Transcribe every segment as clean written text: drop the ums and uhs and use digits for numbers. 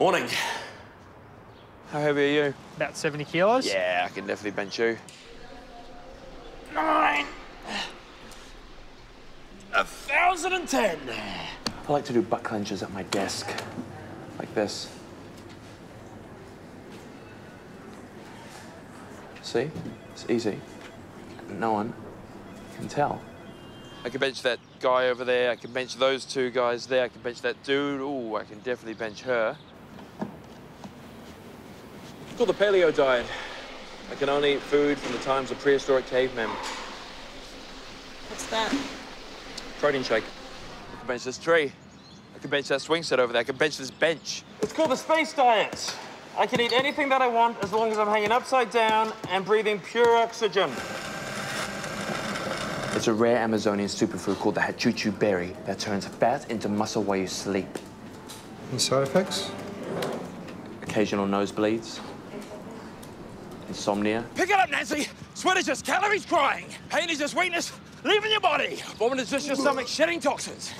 Morning. How heavy are you? About 70 kilos. Yeah, I can definitely bench you. 9, 1,010. I like to do butt clenches at my desk, like this. See, it's easy. No one can tell. I can bench that guy over there. I can bench those two guys there. I can bench that dude. Ooh, I can definitely bench her. It's called the paleo diet. I can only eat food from the times of prehistoric cavemen. What's that? Protein shake. I can bench this tree. I can bench that swing set over there. I can bench this bench. It's called the space diet. I can eat anything that I want as long as I'm hanging upside down and breathing pure oxygen. It's a rare Amazonian superfood called the Hachuchu Berry that turns fat into muscle while you sleep. Any side effects? Occasional nosebleeds. Insomnia. Pick it up, Nancy! Sweat is just calories crying. Pain is just weakness leaving your body. Vomit is just your stomach shedding toxins.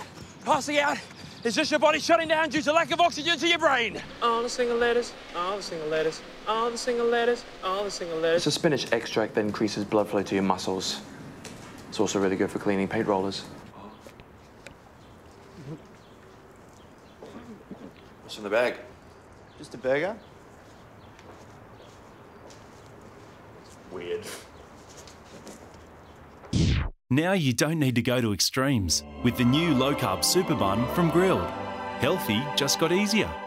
Passing out is just your body shutting down due to lack of oxygen to your brain. All the single letters, all the single letters, all the single letters, all the single letters. It's a spinach extract that increases blood flow to your muscles. It's also really good for cleaning paint rollers. What's in the bag? Just a burger. Weird. Now you don't need to go to extremes with the new Low Carb Super Bun from Grill'd. Healthy just got easier.